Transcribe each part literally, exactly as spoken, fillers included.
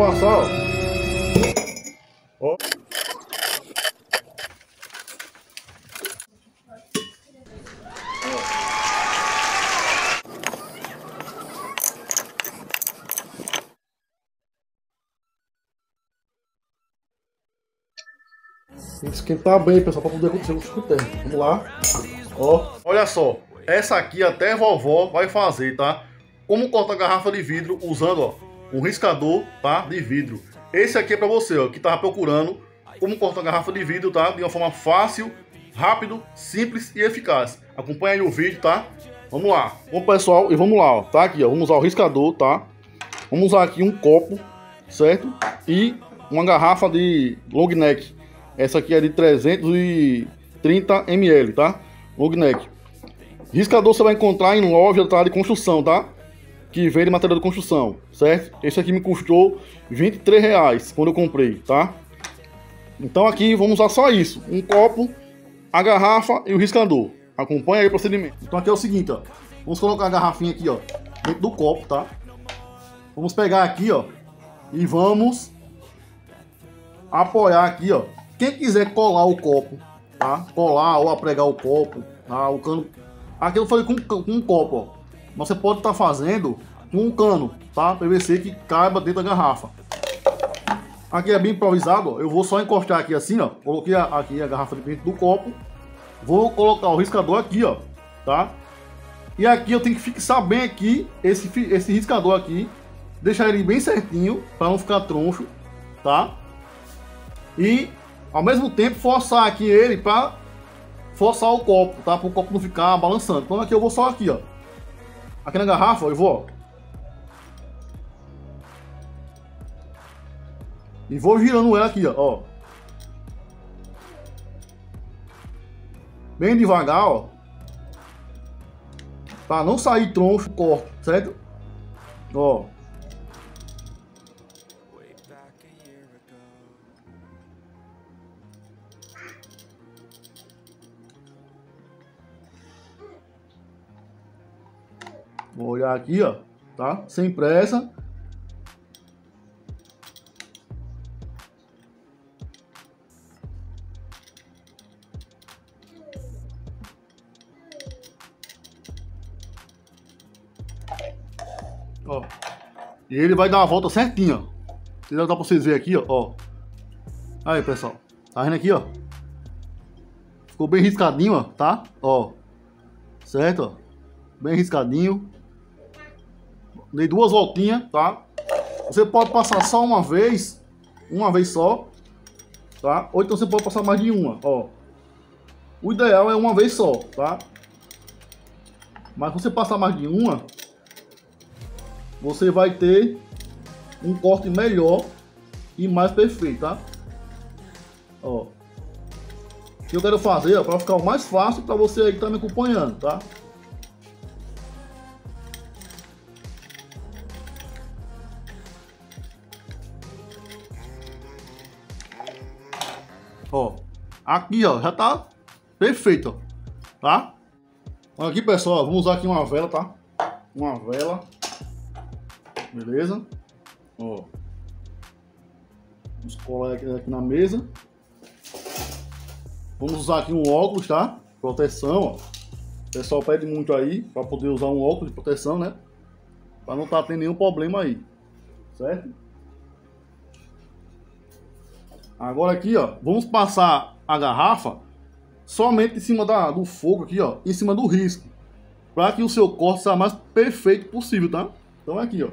passar, ó. Ó. Tem que esquentar bem, pessoal, para poder acontecer o chuteiro. Vamos lá. Ó. Olha só, essa aqui até a vovó vai fazer, tá? Como cortar a garrafa de vidro usando, ó, um riscador, tá, de vidro. Esse aqui é para você, ó, que tava procurando como cortar a garrafa de vidro, tá? De uma forma fácil, rápido, simples e eficaz. Acompanha aí o vídeo, tá? Vamos lá. Bom, pessoal, e vamos lá, ó. Tá aqui, ó. Vamos usar o riscador, tá? Vamos usar aqui um copo, certo? E uma garrafa de long neck. Essa aqui é de trezentos e trinta mililitros, tá? Long neck. Riscador você vai encontrar em loja, tá, de construção, tá? Que vende material de construção, certo? Esse aqui me custou vinte e três reais quando eu comprei, tá? Então aqui vamos usar só isso. Um copo, a garrafa e o riscador. Acompanha aí o procedimento. Então aqui é o seguinte, ó. Vamos colocar a garrafinha aqui, ó, dentro do copo, tá? Vamos pegar aqui, ó. E vamos apoiar aqui, ó. Quem quiser colar o copo, tá? Colar ou apregar o copo, tá? O cano. Aqui eu falei com, com um copo, ó. Mas você pode estar tá fazendo com um cano, tá? P V C que caiba dentro da garrafa. Aqui é bem improvisado, ó. Eu vou só encostar aqui assim, ó. Coloquei a, aqui a garrafa dentro do copo. Vou colocar o riscador aqui, ó, tá? E aqui eu tenho que fixar bem aqui esse, esse riscador aqui. Deixar ele bem certinho, para não ficar troncho, tá? E ao mesmo tempo forçar aqui ele para forçar o copo, tá? Para o copo não ficar balançando. Então aqui eu vou só aqui, ó. Aqui na garrafa, ó, eu vou, ó. E vou girando ela aqui, ó. Bem devagar, ó. Para não sair troncho o corpo, certo? Ó. Vou olhar aqui, ó, tá? Sem pressa. Ó. E ele vai dar a volta certinho, ó. Dá pra vocês verem aqui, ó, ó. Aí, pessoal. Tá vendo aqui, ó? Ficou bem riscadinho, ó, tá? Ó. Certo, ó. Bem riscadinho. Dei duas voltinhas, tá? Você pode passar só uma vez, uma vez só, tá? Ou então você pode passar mais de uma, ó. O ideal é uma vez só, tá? Mas se você passar mais de uma, você vai ter um corte melhor e mais perfeito, tá? Ó. O que eu quero fazer, ó, para ficar mais fácil para você aí que tá me acompanhando, tá? Ó, aqui, ó, já tá perfeito, ó, tá? Olha aqui, pessoal, vamos usar aqui uma vela, tá? Uma vela, beleza? Ó, vamos colar aqui, aqui na mesa. Vamos usar aqui um óculos, tá? Proteção, ó. O pessoal pede muito aí pra poder usar um óculos de proteção, né? Pra não tá tendo nenhum problema aí, certo? Agora aqui, ó, vamos passar a garrafa somente em cima da, do fogo aqui, ó, em cima do risco, para que o seu corte seja mais perfeito possível, tá? Então é aqui, ó.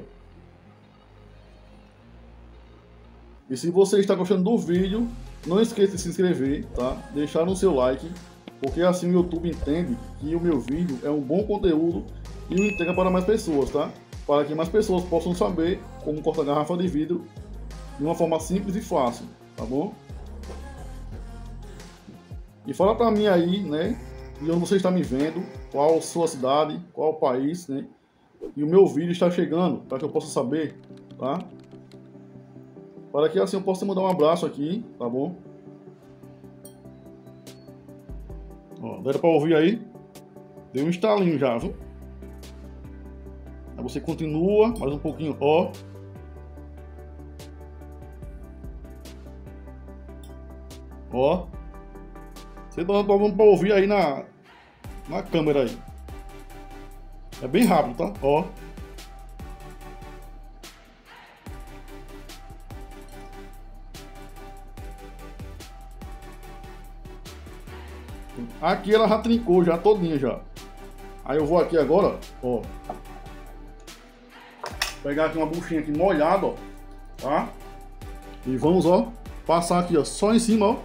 E se você está gostando do vídeo, não esqueça de se inscrever, tá? Deixar no seu like, porque assim o YouTube entende que o meu vídeo é um bom conteúdo e o entrega para mais pessoas, tá? Para que mais pessoas possam saber como cortar a garrafa de vidro de uma forma simples e fácil. Tá bom? E fala pra mim aí, né? E onde você está me vendo, qual sua cidade, qual país, né? E o meu vídeo está chegando, para que eu possa saber, tá? Para que assim eu possa mandar um abraço aqui, tá bom? Ó, deu pra ouvir aí? Deu um estalinho já, viu? Aí você continua, mais um pouquinho, ó. Ó. Vocês estão dando pra ouvir aí na, na câmera aí. É bem rápido, tá? Ó. Aqui ela já trincou, já todinha já. Aí eu vou aqui agora, ó. Pegar aqui uma buchinha aqui molhada, ó. Tá? E vamos, ó, passar aqui, ó, só em cima, ó,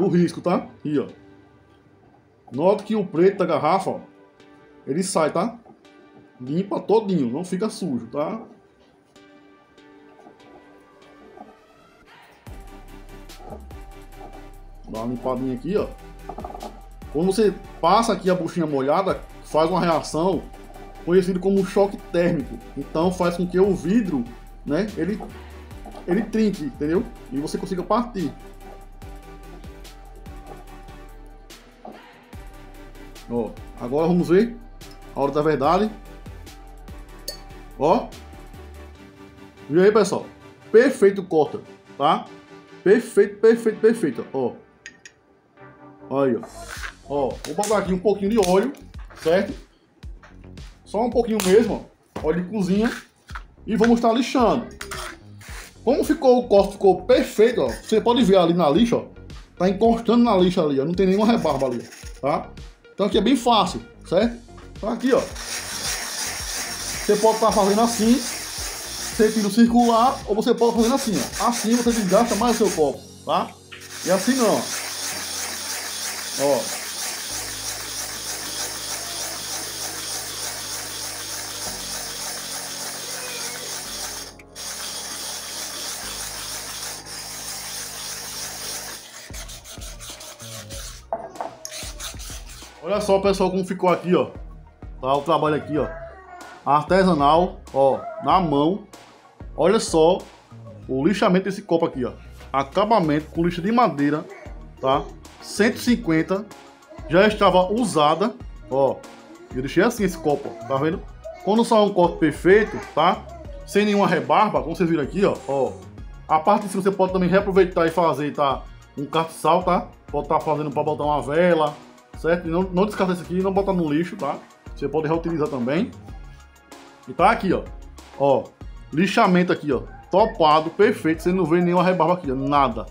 do risco, tá? Aqui, ó. Note que o preto da garrafa, ó, ele sai, tá? Limpa todinho, não fica sujo, tá? Dá uma limpadinha aqui, ó. Quando você passa aqui a buchinha molhada, faz uma reação conhecida como choque térmico. Então faz com que o vidro, né, ele, ele trinque, entendeu? E você consiga partir. Ó, agora vamos ver a hora da verdade. Ó. E aí, pessoal? Perfeito o corte, tá? Perfeito, perfeito, perfeito, ó. Aí, ó. Ó, vou botar aqui um pouquinho de óleo, certo? Só um pouquinho mesmo, ó. Óleo de cozinha. E vamos estar lixando. Como ficou o corte, ficou perfeito, ó. Você pode ver ali na lixa, ó. Tá encostando na lixa ali, ó. Não tem nenhuma rebarba ali, ó, tá? Então aqui é bem fácil, certo? Então aqui, ó. Você pode estar fazendo assim. Você tira o circular, ou você pode fazer assim, ó. Assim você desgasta mais o seu copo, tá? E assim não, ó. Ó. Olha só, pessoal, como ficou aqui, ó. Tá o trabalho aqui, ó. Artesanal, ó, na mão. Olha só o lixamento desse copo aqui, ó. Acabamento com lixa de madeira, tá? cento e cinquenta. Já estava usada, ó. Eu deixei assim esse copo, ó. Tá vendo? Quando sai um corte perfeito, tá? Sem nenhuma rebarba, como vocês viram aqui, ó. Ó. A parte de cima você pode também reaproveitar e fazer, tá? Um castiçal, tá? Pode estar fazendo pra botar uma vela, certo? E não, não descarta isso aqui, não bota no lixo, tá? Você pode reutilizar também. E tá aqui, ó. Ó, lixamento aqui, ó. Topado, perfeito. Você não vê nenhuma rebarba aqui, ó. Nada.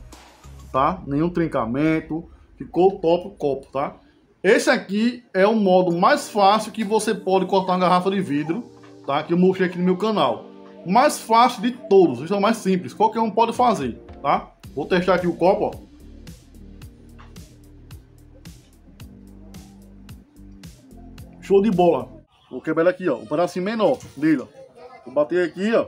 Tá? Nenhum trincamento. Ficou top o copo, tá? Esse aqui é o modo mais fácil que você pode cortar uma garrafa de vidro, tá? Que eu mostrei aqui no meu canal. Mais fácil de todos. Isso é o mais simples. Qualquer um pode fazer, tá? Vou testar aqui o copo, ó. Show de bola. Vou quebrar aqui, ó. Um pedacinho menor dele, ó. Vou bater aqui, ó.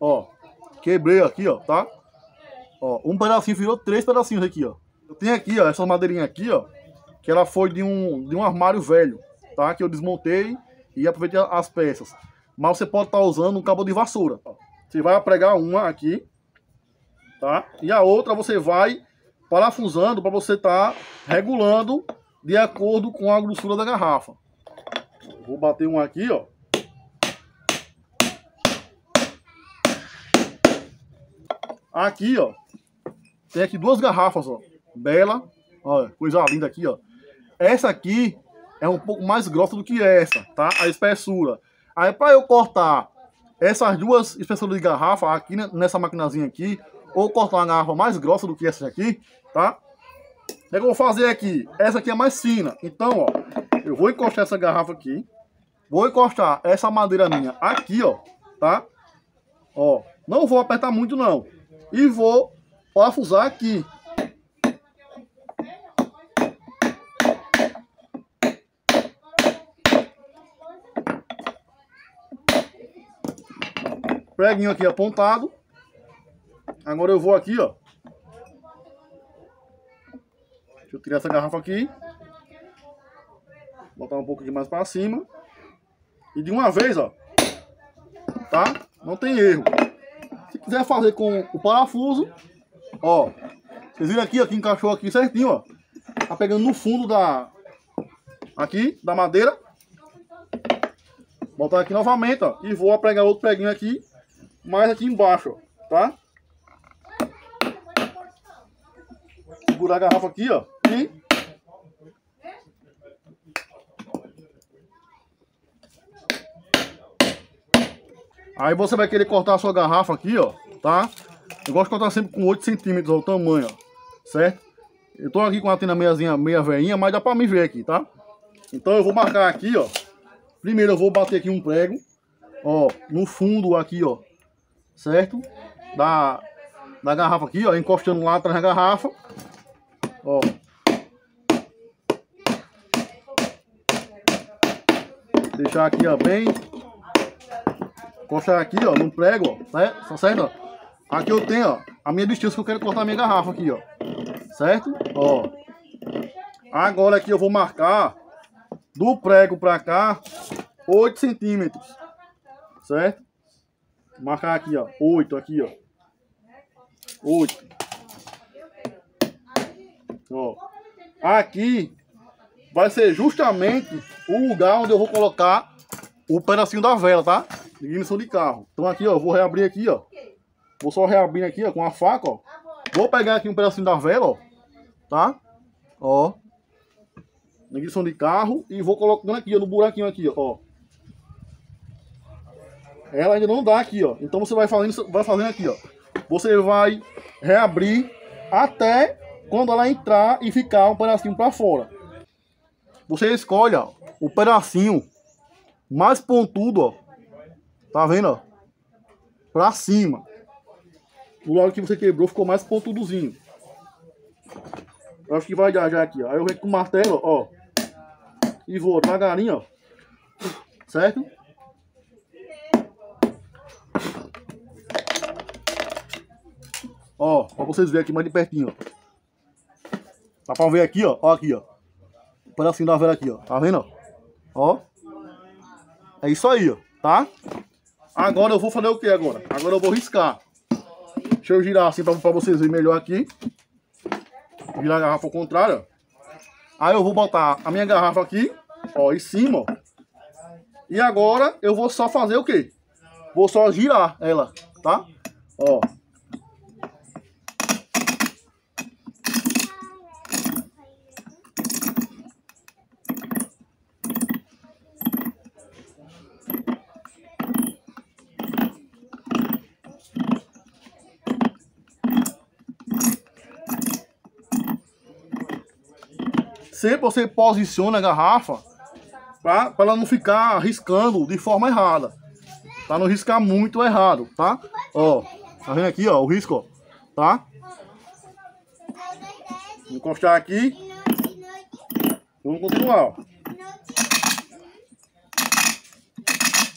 Ó. Quebrei aqui, ó, tá? Ó, um pedacinho virou três pedacinhos aqui, ó. Eu tenho aqui, ó, essa madeirinha aqui, ó. Que ela foi de um, de um armário velho, tá? Que eu desmontei e aproveitei as peças. Mas você pode estar usando um cabo de vassoura, ó. Você vai pregar uma aqui, tá? E a outra você vai parafusando para você estar tá regulando de acordo com a grossura da garrafa. Vou bater um aqui, ó. Aqui, ó. Tem aqui duas garrafas, ó. Bela. Olha, coisa linda aqui, ó. Essa aqui é um pouco mais grossa do que essa, tá? A espessura. Aí para eu cortar essas duas espessuras de garrafa aqui nessa maquinazinha aqui, ou cortar uma garrafa mais grossa do que essa aqui, tá? O que eu vou fazer aqui? Essa aqui é mais fina. Então, ó, eu vou encostar essa garrafa aqui. Vou encostar essa madeira minha aqui, ó, tá? Ó, não vou apertar muito, não. E vou parafusar aqui. Preguinho aqui apontado. Agora eu vou aqui, ó. Deixa eu tirar essa garrafa aqui. Botar um pouco de mais pra cima. E de uma vez, ó. Tá? Não tem erro. Se quiser fazer com o parafuso, ó. Vocês viram aqui, ó, que encaixou aqui certinho, ó. Tá pegando no fundo da... Aqui, da madeira. Botar aqui novamente, ó. E vou pregar outro preguinho aqui, mais aqui embaixo, ó, tá? Segurar a garrafa aqui, ó. E... aí você vai querer cortar a sua garrafa aqui, ó, tá? Eu gosto de cortar sempre com oito centímetros, ó, o tamanho, ó, certo? Eu tô aqui com a tina meiazinha, meia veinha, mas dá pra me ver aqui, tá? Então eu vou marcar aqui, ó. Primeiro eu vou bater aqui um prego, ó, no fundo aqui, ó, certo? Da, da garrafa aqui, ó, encostando lá atrás da garrafa, ó. Deixar aqui, ó, bem... encostar aqui, ó, no prego, ó, certo? Tá certo, ó? Aqui eu tenho, ó, a minha distância que eu quero cortar a minha garrafa aqui, ó, certo? Ó. Agora aqui eu vou marcar do prego pra cá oito centímetros, certo? Vou marcar aqui, ó, oito aqui, ó, oito. Ó. Aqui vai ser justamente o lugar onde eu vou colocar o pedacinho da vela, tá? Ignição de carro. Então aqui, ó, eu vou reabrir aqui, ó. Vou só reabrir aqui, ó, com a faca, ó. Vou pegar aqui um pedacinho da vela, ó. Tá? Ó. Ignição de carro. E vou colocando aqui, ó, no buraquinho aqui, ó. Ela ainda não dá aqui, ó. Então você vai fazendo, vai fazendo aqui, ó. Você vai reabrir até quando ela entrar e ficar um pedacinho pra fora. Você escolhe, ó, o pedacinho mais pontudo, ó. Tá vendo, ó? Pra cima. O lado que você quebrou ficou mais pontudozinho. Eu acho que vai dar já aqui, ó. Aí eu venho com o martelo, ó. E vou devagarinho, ó. Certo? Ó, pra vocês verem aqui mais de pertinho, ó. Dá pra ver aqui, ó. Ó aqui, ó. O pedacinho da vela aqui, ó. Tá vendo, ó? Ó. É isso aí, ó. Tá? Agora eu vou fazer o que agora? Agora eu vou riscar. Deixa eu girar assim para vocês verem melhor aqui. Virar a garrafa ao contrário. Aí eu vou botar a minha garrafa aqui, ó, em cima, ó. E agora eu vou só fazer o quê? Vou só girar ela, tá? Ó. Sempre você posiciona a garrafa para ela não ficar riscando de forma errada. Para não riscar muito errado, tá? Ó, tá vendo aqui, ó, o risco, ó, tá? Vou encostar aqui. Vamos continuar, ó.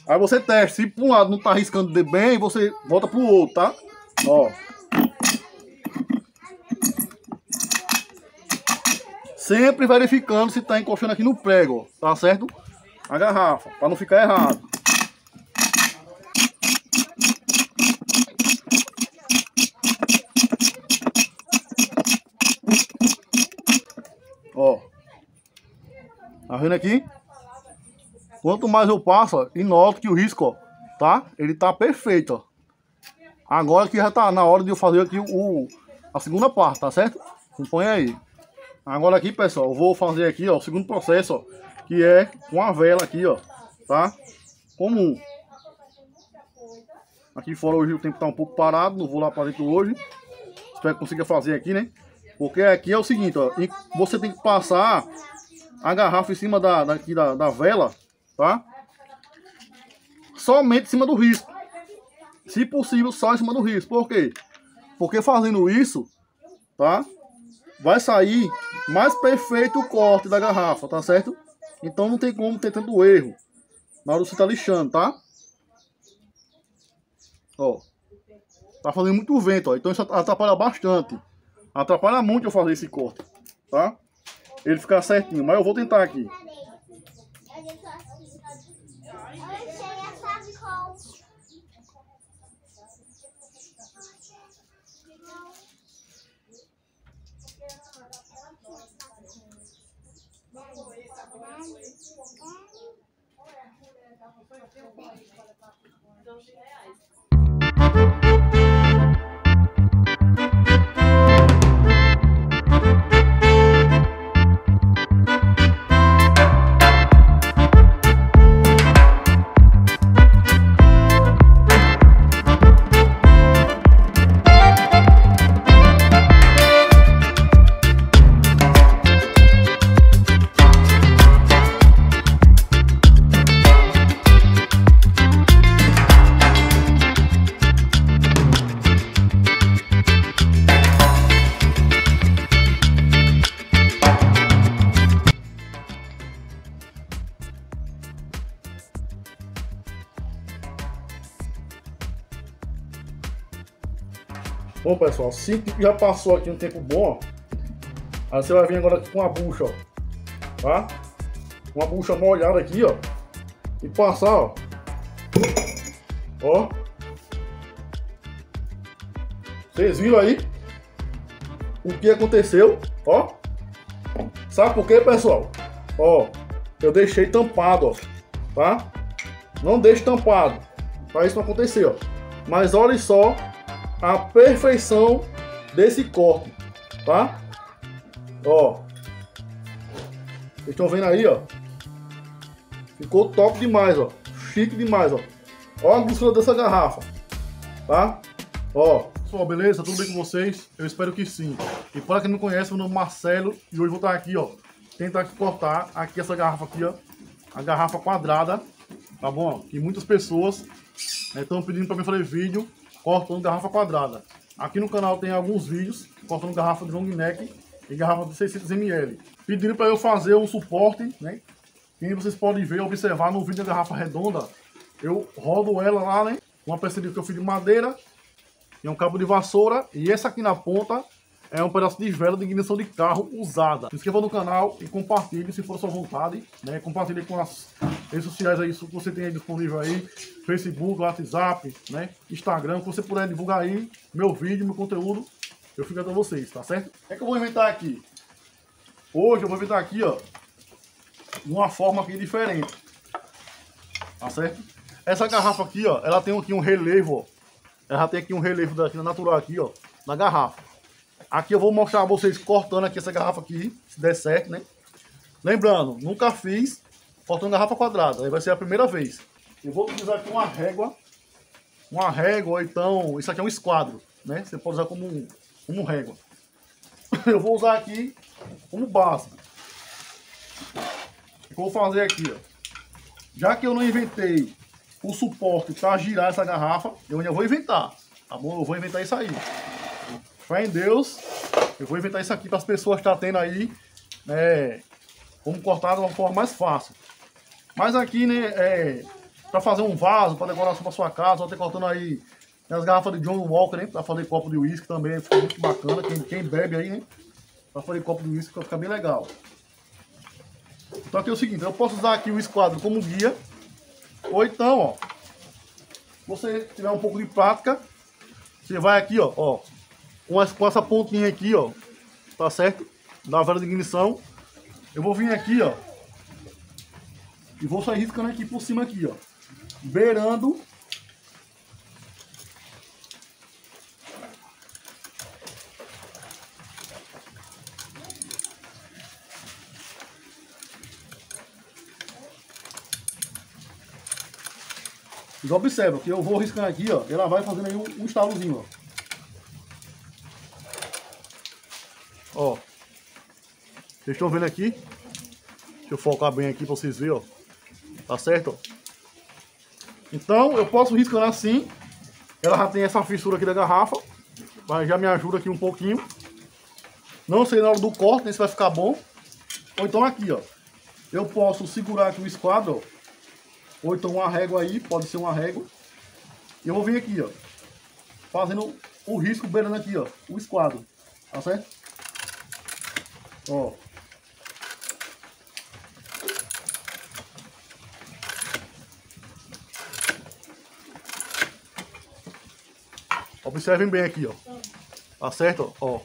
Aí você testa, se para um lado não tá riscando de bem, você volta pro outro, tá? Ó. Sempre verificando se tá encostando aqui no prego, ó, tá certo? A garrafa, para não ficar errado. Ó. Tá vendo aqui? Quanto mais eu passo, ó, e noto que o risco, ó, tá? Ele tá perfeito, ó. Agora que já tá na hora de eu fazer aqui o, a segunda parte, tá certo? Compõe aí. Agora aqui, pessoal, eu vou fazer aqui, ó, o segundo processo, ó, que é com a vela aqui, ó, tá? Comum. Aqui fora hoje o tempo tá um pouco parado, não vou lá para dentro hoje. Espero que consiga fazer aqui, né? Porque aqui é o seguinte, ó, e você tem que passar a garrafa em cima da, daqui da, da vela, tá? Somente em cima do risco. Se possível, só em cima do risco. Por quê? Porque fazendo isso, tá? Vai sair mais perfeito o corte da garrafa, tá certo? Então não tem como ter tanto erro na hora que você tá lixando, tá? Ó. Tá fazendo muito vento, ó. Então isso atrapalha bastante. Atrapalha muito eu fazer esse corte, tá? Ele ficar certinho. Mas eu vou tentar aqui. Bom, pessoal, se já passou aqui um tempo bom, ó, aí você vai vir agora aqui com a bucha, ó, tá? Uma bucha molhada aqui, ó, e passar, ó, ó, vocês viram aí o que aconteceu, ó, sabe por quê, pessoal? Ó, eu deixei tampado, ó, tá? Não deixe tampado, pra isso não acontecer, ó, mas olha só a perfeição desse corte, tá? Ó, vocês estão vendo aí, ó, ficou top demais, ó, chique demais, ó. Ó a grossura dessa garrafa, tá? Ó, pessoal, beleza? Tudo bem com vocês? Eu espero que sim. E para quem não conhece, meu nome é Marcelo e hoje vou estar aqui, ó, tentar cortar aqui essa garrafa aqui, ó, a garrafa quadrada, tá bom? Que muitas pessoas estão, né, pedindo para mim fazer vídeo cortando garrafa quadrada. Aqui no canal tem alguns vídeos cortando garrafa de long neck e garrafa de seiscentos mililitros. Pediram para eu fazer um suporte, né? E vocês podem ver, observar no vídeo da garrafa redonda, eu rodo ela lá, né? Uma peça que eu fiz de madeira e um cabo de vassoura. E essa aqui na ponta é um pedaço de vela de ignição de carro usada. Se inscreva no canal e compartilhe se for sua vontade, né? Compartilhe com as redes sociais aí, que você tem aí disponível aí, Facebook, WhatsApp, né? Instagram, que você puder divulgar aí meu vídeo, meu conteúdo, eu fico até vocês, tá certo? O que é que eu vou inventar aqui? Hoje eu vou inventar aqui, ó, uma forma aqui diferente, tá certo? Essa garrafa aqui, ó, ela tem aqui um relevo, ó. Ela tem aqui um relevo daqui na natural aqui, ó, na garrafa. Aqui eu vou mostrar a vocês cortando aqui essa garrafa aqui, se der certo, né? Lembrando, nunca fiz cortando garrafa quadrada, aí vai ser a primeira vez. Eu vou utilizar aqui uma régua, uma régua, então, isso aqui é um esquadro, né? Você pode usar como, como régua. Eu vou usar aqui como base. O que eu vou fazer aqui, ó. Já que eu não inventei o suporte para girar essa garrafa, eu ainda vou inventar, tá bom? Eu vou inventar isso aí. Fé em Deus, eu vou inventar isso aqui para as pessoas que tá tendo aí, né, como cortar de uma forma mais fácil. Mas aqui, né, é, para fazer um vaso, para decoração para sua casa, vai ter cortando aí, né, as garrafas de John Walker, né, para fazer copo de uísque também, fica muito bacana, quem, quem bebe aí, né, para fazer copo de uísque, vai ficar bem legal. Então aqui é o seguinte, eu posso usar aqui o esquadro como guia, ou então, ó, se você tiver um pouco de prática, você vai aqui, ó, ó, com essa pontinha aqui, ó, tá certo? Da vela de ignição. Eu vou vir aqui, ó, e vou sair riscando aqui por cima aqui, ó, beirando e observa que eu vou riscando aqui, ó, ela vai fazendo aí um, um estalozinho, ó. Ó, vocês estão vendo aqui? Deixa eu focar bem aqui pra vocês verem, ó. Tá certo? Ó. Então, eu posso riscando assim. Ela já tem essa fissura aqui da garrafa, mas já me ajuda aqui um pouquinho. Não sei na hora do corte, né, se vai ficar bom. Ou então aqui, ó, eu posso segurar aqui o esquadro, ó. Ou então uma régua aí, pode ser uma régua. E eu vou vir aqui, ó, fazendo o risco beirando aqui, ó, o esquadro. Tá certo? Ó, observem bem aqui, ó, tá certo? Ó,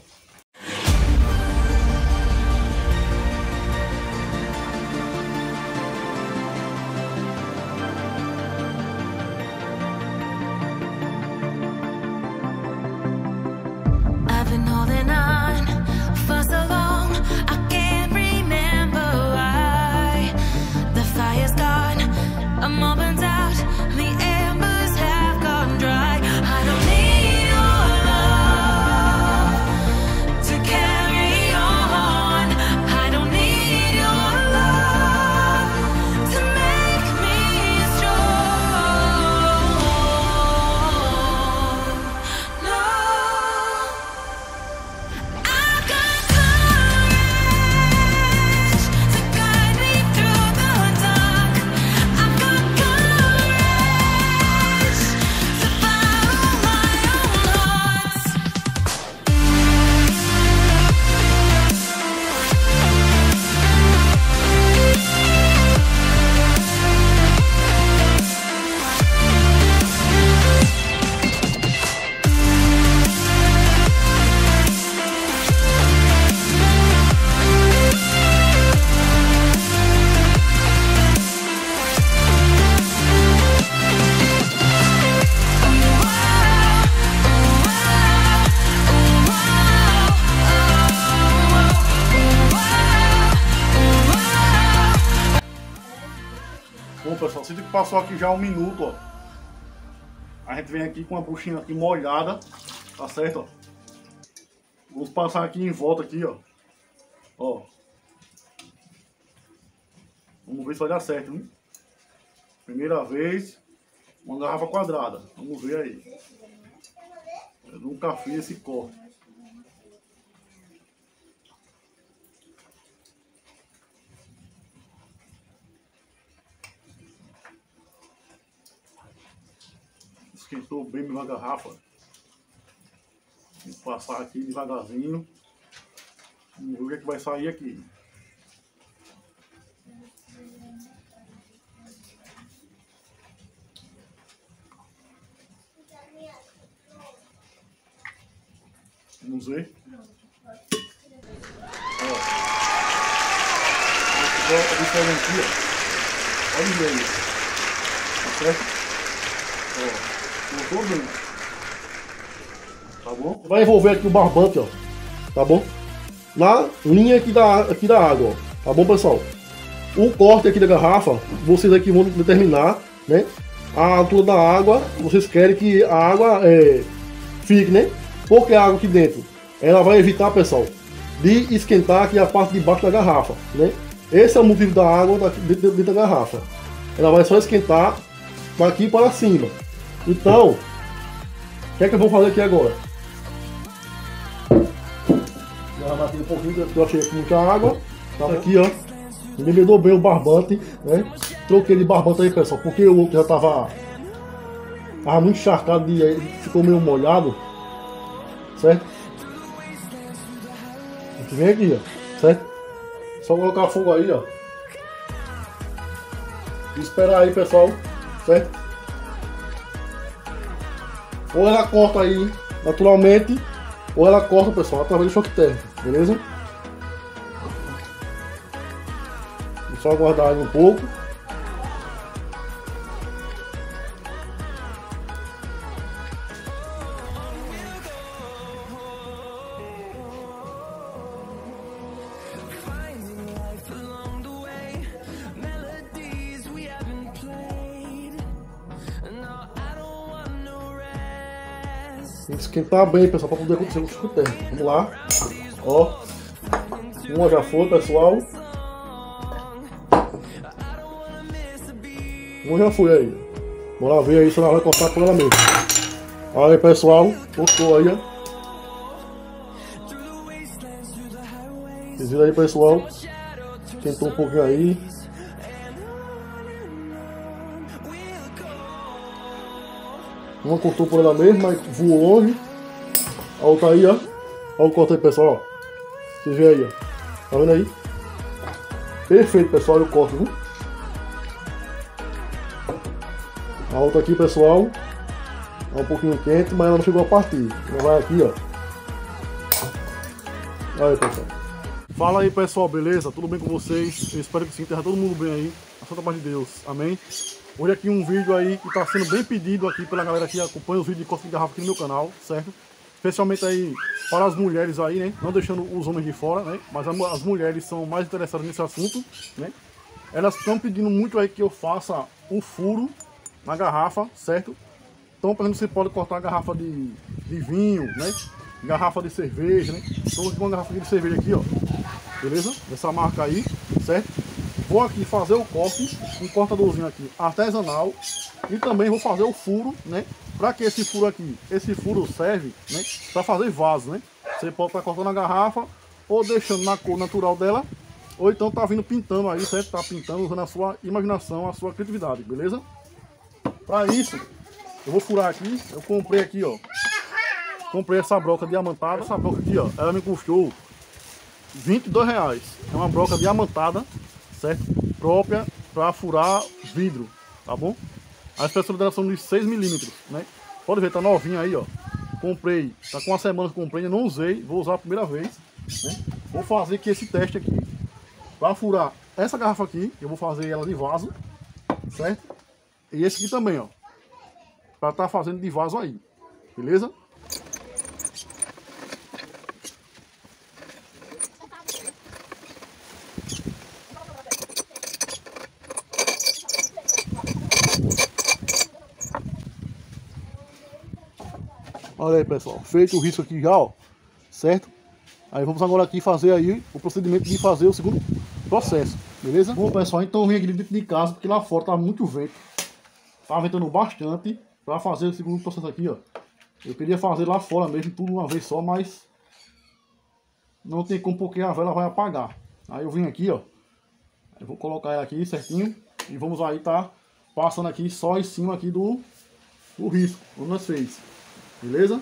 bom, pessoal. Sinto que passou aqui já um minuto, ó. A gente vem aqui com a buchinha aqui molhada, tá certo, ó. Vamos passar aqui em volta aqui, ó. Ó. Vamos ver se vai dar certo, hein? Primeira vez, uma garrafa quadrada. Vamos ver aí. Eu nunca fiz esse corte. Esquentou bem minha garrafa. Vou passar aqui devagarzinho. Vamos ver o que, é que vai sair aqui. Vamos ver. Olha o meio. Tá certo? Ó. Voltou bem. Tá bom? Vai envolver aqui o barbante, ó. Tá bom? Na linha aqui da, aqui da água, ó. Tá bom, pessoal? O corte aqui da garrafa, vocês aqui vão determinar, né? A altura da água, vocês querem que a água é, fique, né? Porque a água aqui dentro, ela vai evitar, pessoal, de esquentar aqui a parte de baixo da garrafa, né? Esse é o motivo da água dentro, dentro da garrafa. Ela vai só esquentar daqui para cima. Então, o que é que eu vou fazer aqui agora? Já bati um pouquinho, eu achei aqui muita água. Tá aqui, ó. Me dobrei o barbante, né? Troquei de barbante aí, pessoal, porque o outro já tava, tava muito encharcado, de, ficou meio molhado. Certo? A gente vem aqui, ó. Certo? Só colocar fogo aí, ó. E esperar aí, pessoal. Certo? Ou ela corta aí naturalmente, ou ela corta, pessoal, através do choque térmico, beleza? Vou só aguardar aí um pouco. Tem que esquentar bem, pessoal, para poder acontecer o choque térmico. Vamos lá. Ó. Uma já foi, pessoal. Uma já foi aí. Vamos lá ver aí se ela vai cortar por ela mesma. Aí, pessoal. Cortou aí, ó. Vocês viram aí, pessoal? Esquentou um pouquinho aí. Uma cortou por ela mesma, mas voou longe. A outra aí, ó. Olha o corte aí, pessoal. Ó. Vocês veem aí, ó. Tá vendo aí? Perfeito, pessoal. Olha o corte, viu? A outra aqui, pessoal. Tá um pouquinho quente, mas ela não chegou a partir. Ela vai aqui, ó. Olha aí, pessoal. Fala aí, pessoal. Beleza? Tudo bem com vocês? Eu espero que sim. Esteja todo mundo bem aí. A santa paz de Deus. Amém? Hoje aqui um vídeo aí que está sendo bem pedido aqui pela galera que acompanha os vídeos de corte de garrafa aqui no meu canal, certo? Especialmente aí para as mulheres aí, né? Não deixando os homens de fora, né? Mas as mulheres são mais interessadas nesse assunto, né? Elas estão pedindo muito aí que eu faça um furo na garrafa, certo? Então, por exemplo, você pode cortar a garrafa de, de vinho, né? Garrafa de cerveja, né? Então, aqui uma garrafa de cerveja aqui, ó. Beleza? Dessa marca aí, certo? Vou aqui fazer o corte, um cortadorzinho aqui artesanal, e também vou fazer o furo, né? Para que esse furo aqui, esse furo serve, né? Para fazer vaso, né? Você pode estar tá cortando a garrafa, ou deixando na cor natural dela, ou então tá vindo pintando aí, certo? Tá pintando usando a sua imaginação, a sua criatividade, beleza? Para isso, eu vou furar aqui. Eu comprei aqui, ó. Comprei essa broca diamantada. Essa broca aqui, ó, ela me custou vinte e dois reais. É uma broca diamantada, certo? Própria para furar vidro, tá bom? A espessura dela são de seis milímetros, né? Pode ver, tá novinha aí, ó. Comprei, tá com uma semana que comprei, eu não usei, vou usar a primeira vez, né? Vou fazer aqui esse teste aqui para furar essa garrafa aqui, eu vou fazer ela de vaso, certo? E esse aqui também, ó, para tá fazendo de vaso aí, beleza? Olha aí, pessoal, feito o risco aqui já, ó, certo? Aí vamos agora aqui fazer aí o procedimento de fazer o segundo processo, beleza? Bom, pessoal, então eu vim aqui dentro de casa, porque lá fora tá muito vento. Tá ventando bastante. Pra fazer o segundo processo aqui, ó, eu queria fazer lá fora mesmo, tudo uma vez só, mas não tem como, porque a vela vai apagar. Aí eu vim aqui, ó, eu vou colocar ela aqui certinho. E vamos aí tá passando aqui só em cima aqui do, do risco, como nós fez, beleza?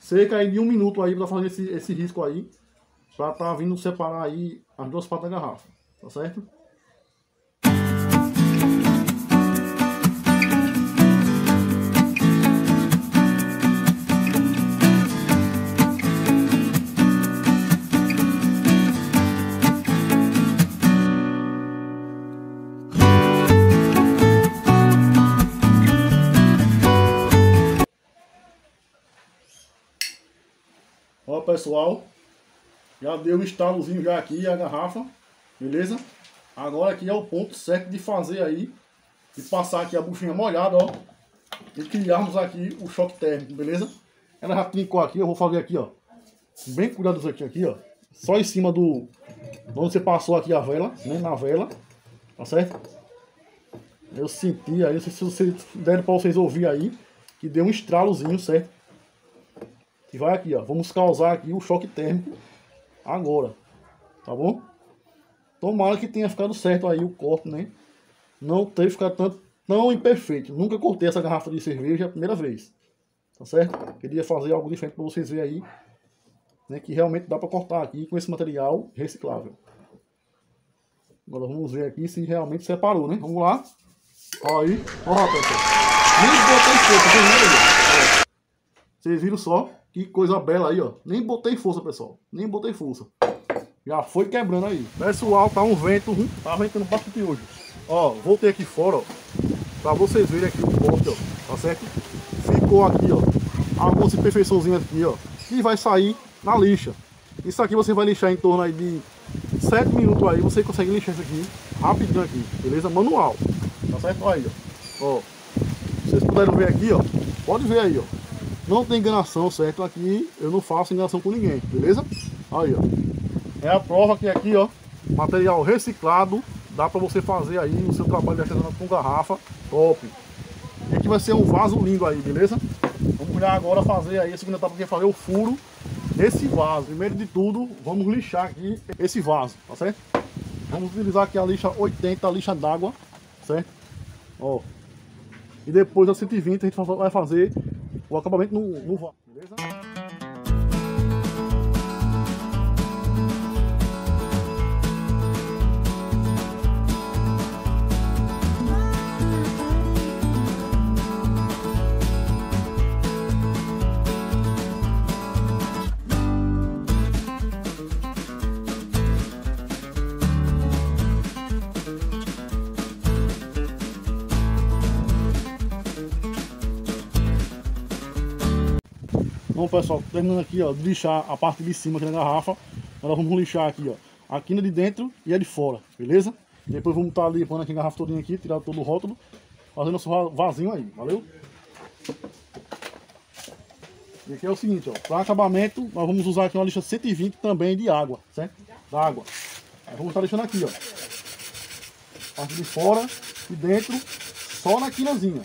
Cerca aí de um minuto aí pra fazer esse, esse risco aí, pra tá vindo separar aí as duas partes da garrafa, tá certo? Ó, pessoal, já deu um estalozinho já aqui a garrafa, beleza? Agora aqui é o ponto certo de fazer aí, de passar aqui a buchinha molhada, ó, e criarmos aqui o choque térmico, beleza? Ela já trincou aqui, eu vou fazer aqui, ó, bem cuidadoso aqui, aqui, ó, só em cima do, onde você passou aqui a vela, né, na vela, tá certo? Eu senti aí, se vocês deram pra vocês ouvir aí, que deu um estralozinho, certo? E vai aqui, ó, vamos causar aqui o choque térmico agora, tá bom? Tomara que tenha ficado certo aí o corte, né? Não ter ficado tanto, tão imperfeito. Nunca cortei essa garrafa de cerveja, é a primeira vez, tá certo? Queria fazer algo diferente para vocês verem aí, né, que realmente dá para cortar aqui com esse material reciclável. Agora vamos ver aqui se realmente separou, né? Vamos lá. Ó aí, ó, rapaz, nem botei força, vocês viram só? Que coisa bela aí, ó. Nem botei força, pessoal. Nem botei força. Já foi quebrando aí. Pessoal, tá um vento. Hum, tá ventando bastante hoje. Ó, voltei aqui fora, ó. Pra vocês verem aqui o corte, ó. Tá certo? Ficou aqui, ó. Algumas imperfeiçãozinhas aqui, ó. Que vai sair na lixa. Isso aqui você vai lixar em torno aí de sete minutos aí. Você consegue lixar isso aqui rapidinho aqui. Beleza? Manual. Tá certo? Olha aí, ó. Ó. Vocês puderam ver aqui, ó. Pode ver aí, ó. Não tem enganação, certo? Aqui eu não faço enganação com ninguém, beleza? Aí, ó. É a prova que aqui, ó, material reciclado, dá pra você fazer aí o seu trabalho de artesanato com garrafa, top. E aqui vai ser um vaso lindo aí, beleza? Vamos olhar agora, fazer aí, a segunda etapa que é fazer o furo desse vaso. Primeiro de tudo, vamos lixar aqui esse vaso, tá certo? Vamos utilizar aqui a lixa oitenta, a lixa d'água, certo? Ó. E depois a cento e vinte a gente vai fazer o acabamento no, no vaso, beleza? Bom, pessoal, terminando aqui, ó, de lixar a parte de cima aqui da garrafa. Agora vamos lixar aqui, ó, a quina de dentro e a de fora, beleza? Depois vamos estar tá limpando aqui a garrafa todinha aqui, tirar todo o rótulo, fazendo nosso vasinho aí, valeu? E aqui é o seguinte, ó, para acabamento nós vamos usar aqui uma lixa cento e vinte também de água, certo? Da água. Aí vamos estar tá lixando aqui, ó, parte de fora e dentro, só na quinazinha.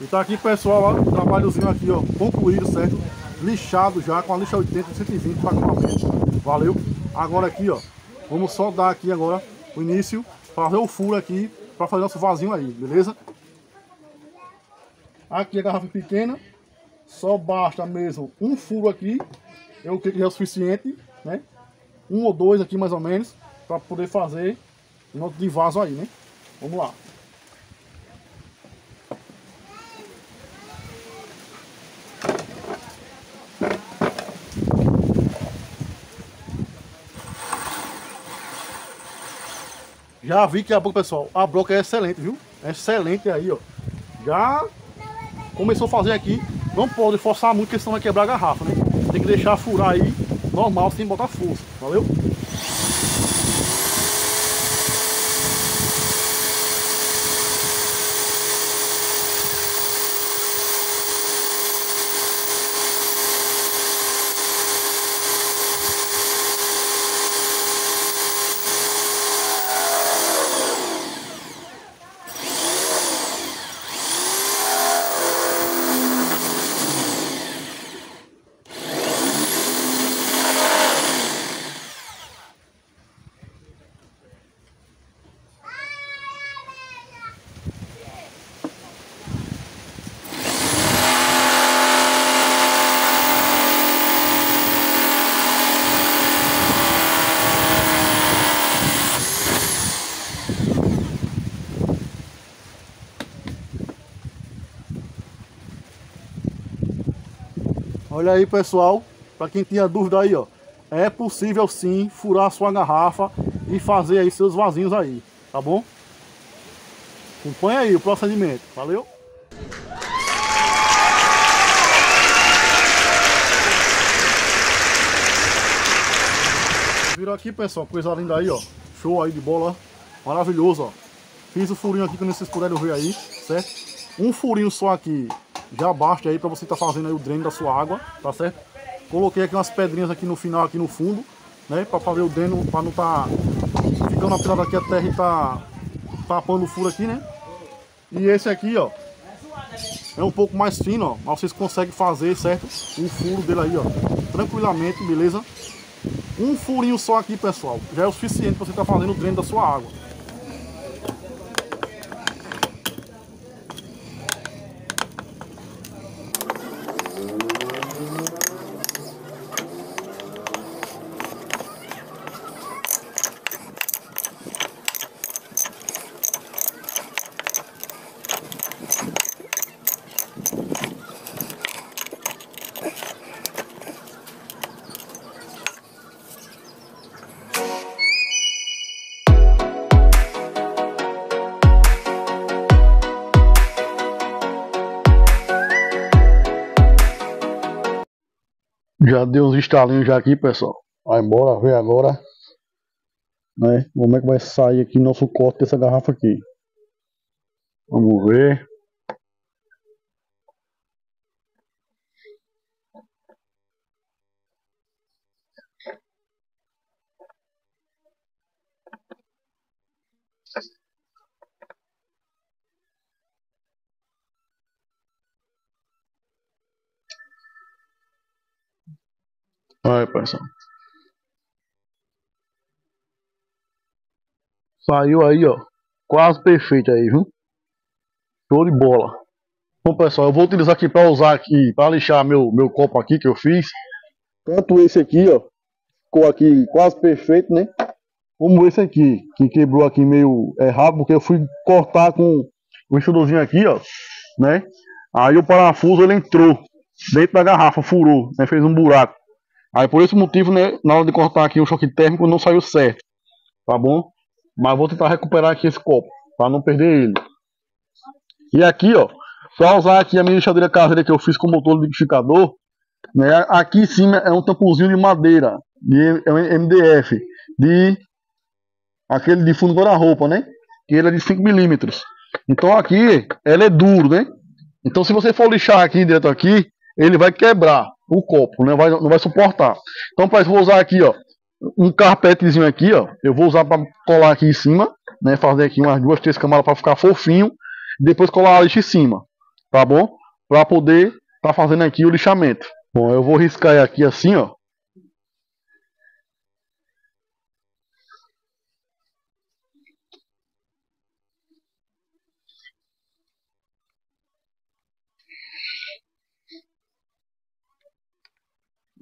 E tá aqui, pessoal, ó, trabalhozinho aqui, ó, concluído, certo? Lixado já, com a lixa oitenta, cento e vinte para acabamento. Valeu? Agora aqui, ó, vamos só dar aqui agora o início, fazer o furo aqui, para fazer nosso vasinho aí, beleza? Aqui a garrafa pequena, só basta mesmo um furo aqui, eu creio que já é o suficiente, né? Um ou dois aqui, mais ou menos, para poder fazer o nosso de vaso aí, né? Vamos lá. Já vi que a boca, pessoal, a broca é excelente, viu? Excelente aí, ó. Já começou a fazer aqui. Não pode forçar muito, porque senão vai quebrar a garrafa, né? Tem que deixar furar aí normal, sem botar força, valeu? Olha aí, pessoal, para quem tinha dúvida aí, ó, é possível sim furar a sua garrafa e fazer aí seus vasinhos aí, tá bom? Acompanha aí o procedimento, valeu? Viram aqui, pessoal, coisa linda aí, ó, show aí de bola, maravilhoso, ó. Fiz o furinho aqui, como vocês puderam ver aí, certo? Um furinho só aqui já basta aí para você estar tá fazendo aí o dreno da sua água, tá certo? Coloquei aqui umas pedrinhas aqui no final, aqui no fundo, né? Pra fazer o dreno, pra não tá ficando atirado aqui a terra e tá tapando o furo aqui, né? E esse aqui, ó, é um pouco mais fino, ó, mas vocês conseguem fazer, certo? O furo dele aí, ó, tranquilamente, beleza? Um furinho só aqui, pessoal, já é o suficiente pra você tá fazendo o dreno da sua água. Já deu uns estalinhos já aqui, pessoal. Vai embora, ver agora, né, como é que vai sair aqui nosso corte dessa garrafa aqui. Vamos ver. Olha, pessoal, saiu aí, ó, quase perfeito aí, viu? Show de bola. Bom, pessoal, eu vou utilizar aqui para usar aqui, para lixar meu, meu copo aqui que eu fiz. Tanto esse aqui, ó, ficou aqui quase perfeito, né? Como esse aqui, que quebrou aqui meio errado, porque eu fui cortar com o enxudozinho aqui, ó, né? Aí o parafuso, ele entrou dentro da garrafa, furou, né? Fez um buraco. Aí por esse motivo, né, na hora de cortar aqui o choque térmico não saiu certo, tá bom? Mas vou tentar recuperar aqui esse copo, para não perder ele. E aqui, ó, só usar aqui a minha lixadeira caseira que eu fiz com o motor liquidificador, né? Aqui em cima é um tampozinho de madeira, de M D F, de aquele de fundo guarda-roupa, né? Que ele é de cinco milímetros. Então aqui, ela é duro, né? Então se você for lixar aqui, direto aqui, ele vai quebrar o copo, né? Vai, não vai suportar. Então, para isso, vou usar aqui, ó, um carpetezinho aqui, ó. Eu vou usar para colar aqui em cima, né? Fazer aqui umas duas, três camadas para ficar fofinho. Depois colar a lixa em cima, tá bom? Para poder estar tá fazendo aqui o lixamento. Bom, eu vou riscar aqui assim, ó.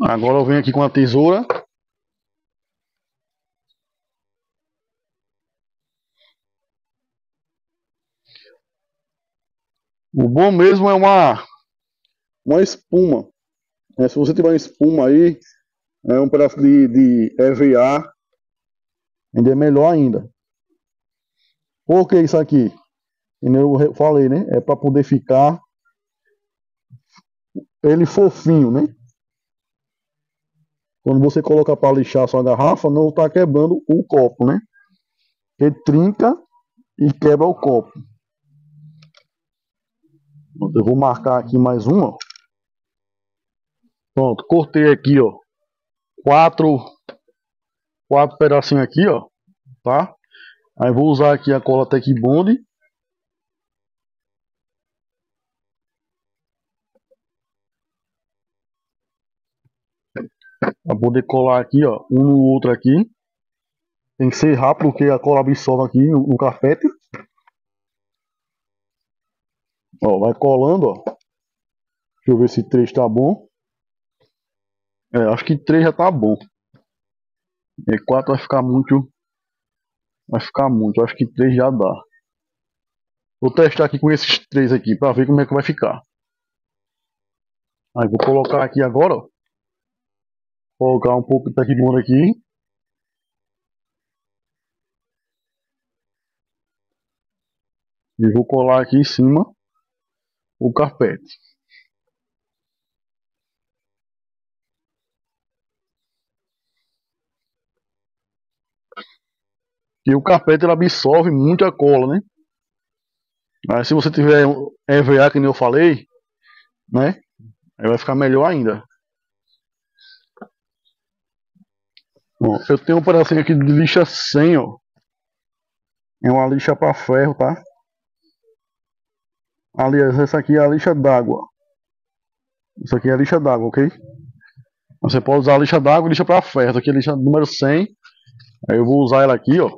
Agora eu venho aqui com a tesoura. O bom mesmo é uma, uma espuma. É, se você tiver uma espuma aí, é um pedaço de, de E V A, ainda é melhor ainda. Por que isso aqui? Como eu falei, né? É para poder ficar ele fofinho, né? Quando você coloca para lixar a sua garrafa, não está quebrando o copo, né? Ele trinca e quebra o copo. Eu vou marcar aqui mais um, ó. Pronto, cortei aqui, ó, Quatro, quatro pedacinhos aqui, ó, tá? Aí vou usar aqui a cola Tec Bond. Pra poder colar aqui, ó, um no outro aqui. Tem que ser rápido, porque a cola absorve aqui no, no carpete. Ó, vai colando, ó. Deixa eu ver se três tá bom. É, acho que três já tá bom. E quatro vai ficar muito. Vai ficar muito, acho que três já dá. Vou testar aqui com esses três aqui, pra ver como é que vai ficar. Aí vou colocar aqui agora, ó. Colocar um pouco de taquimura aqui. E vou colar aqui em cima o carpete. E o carpete ele absorve muita cola, né? Mas se você tiver E V A, que nem eu falei, né? Aí vai ficar melhor ainda. Bom, eu tenho um pedacinho aqui de lixa cem, ó. É uma lixa para ferro, tá? Aliás, essa aqui é a lixa d'água. Isso aqui é a lixa d'água, ok? Você pode usar a lixa d'água e lixa para ferro. Essa aqui é a lixa número cem. Aí eu vou usar ela aqui, ó.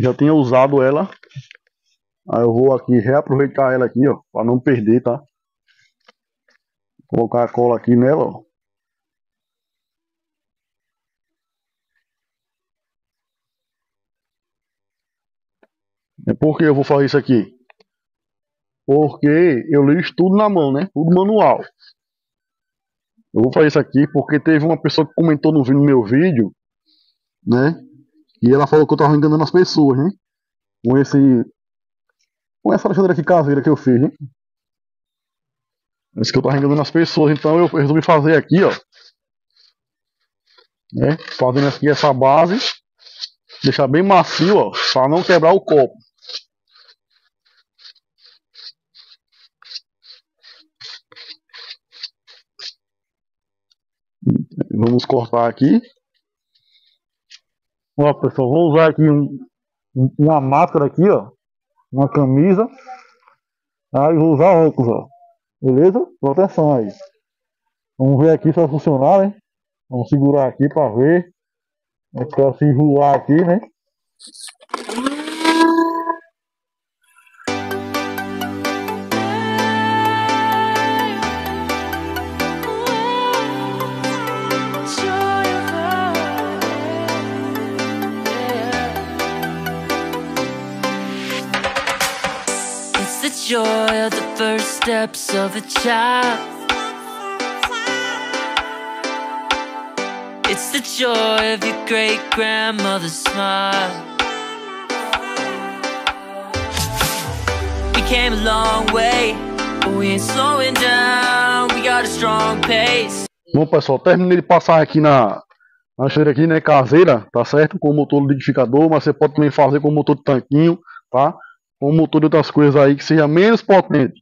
Já tinha usado ela. Aí eu vou aqui reaproveitar ela aqui, ó, para não perder, tá? Vou colocar a cola aqui nela, ó. E por que eu vou fazer isso aqui? Porque eu lixo tudo na mão, né? Tudo manual. Eu vou fazer isso aqui porque teve uma pessoa que comentou no meu vídeo, né? E ela falou que eu tava enganando as pessoas, né? Com esse... Com essa alexandria aqui caseira que eu fiz, né? Isso que eu tava enganando as pessoas. Então eu resolvi fazer aqui, ó, né? Fazendo aqui essa base. Deixar bem macio, ó, pra não quebrar o copo. Vamos cortar aqui. Ó, pessoal, vou usar aqui um, uma máscara aqui, ó, uma camisa. Aí vou usar óculos, ó. Beleza? Proteção aí. Vamos ver aqui se vai funcionar, né? Vamos segurar aqui pra ver. É pra se enrolar aqui, né? Joy of the first steps of a child. It's the joy of your great-grandmother's smile. We came a long way, but we ain't slowing down. We got a strong pace. Bom, pessoal, terminei de passar aqui na na cheira aqui, né, caseira, tá certo? Com o motor do liquidificador, mas você pode também fazer com o motor de tanquinho, tá? Um motor de outras coisas aí que seja menos potente,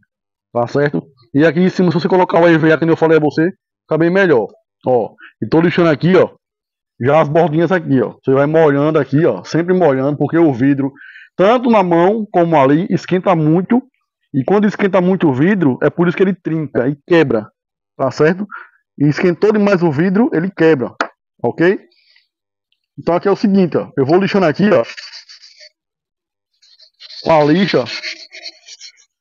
tá certo? E aqui em cima, se você colocar o E V A, que eu falei a você, fica bem melhor, ó. E tô lixando aqui, ó, já as bordinhas aqui, ó. Você vai molhando aqui, ó, sempre molhando, porque o vidro, tanto na mão como ali, esquenta muito. E quando esquenta muito o vidro, é por isso que ele trinca e quebra, tá certo? E esquentou demais o vidro, ele quebra, ok? Então aqui é o seguinte, ó, eu vou lixando aqui, ó, com a lixa,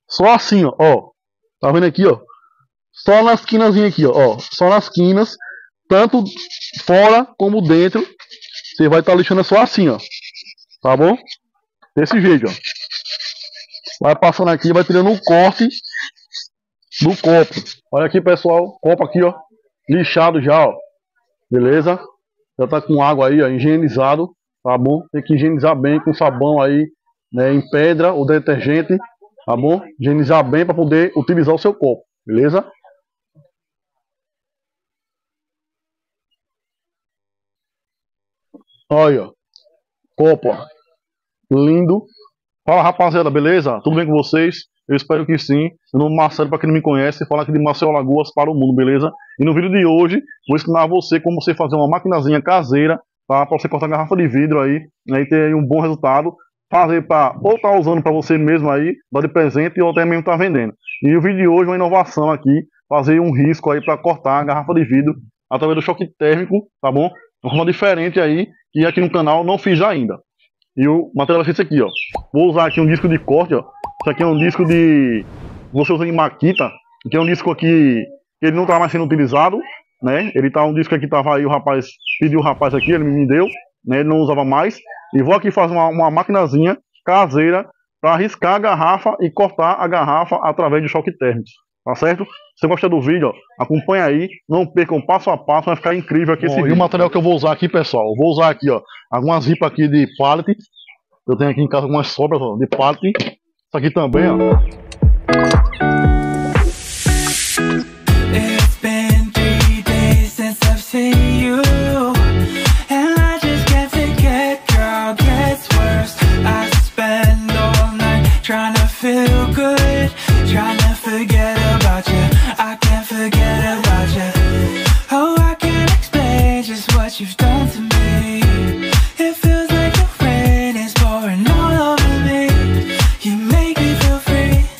só assim, ó, ó, tá vendo aqui, ó, só nas quinazinha aqui, ó, ó, só nas quinas, tanto fora como dentro, você vai estar tá lixando só assim, ó, tá bom? Desse jeito, ó, vai passando aqui, vai tirando o corte do copo. Olha aqui, pessoal, copo aqui, ó, lixado já, ó, beleza? Já tá com água aí, ó, higienizado, tá bom? Tem que higienizar bem com sabão aí, né, em pedra ou detergente, tá bom? Higienizar bem para poder utilizar o seu copo, beleza? Olha, ó, copo, ó, lindo. Fala, rapaziada, beleza? Tudo bem com vocês? Eu espero que sim. Meu nome é Marcelo, para quem não me conhece, fala aqui de Maceió, Alagoas, para o mundo, beleza? E no vídeo de hoje, vou ensinar a você como você fazer uma maquinazinha caseira, tá? Para você cortar garrafa de vidro aí, né, e ter aí um bom resultado. Fazer para ou tá usando para você mesmo aí, dar de presente, ou até mesmo tá vendendo. E o vídeo de hoje é uma inovação aqui, fazer um risco aí para cortar a garrafa de vidro através do choque térmico, tá bom? Uma forma diferente aí, que aqui no canal não fiz ainda. E o material é esse aqui, ó. Vou usar aqui um disco de corte, ó. Isso aqui é um disco de... Você usa em maquita, que é um disco aqui que ele não tá mais sendo utilizado, né? Ele tá um disco aqui, tava aí o rapaz, pediu o rapaz aqui, ele me deu, né? Ele não usava mais. E vou aqui fazer uma, uma maquinazinha caseira para riscar a garrafa e cortar a garrafa através de choque térmico, tá certo? Se você gostou do vídeo, ó, acompanha aí, não percam passo a passo, vai ficar incrível aqui. Bom, esse vídeo. E o material que eu vou usar aqui, pessoal, eu vou usar aqui, ó, algumas ripas aqui de pallet. Eu tenho aqui em casa algumas sobras, ó, de pallet. Isso aqui também, ó.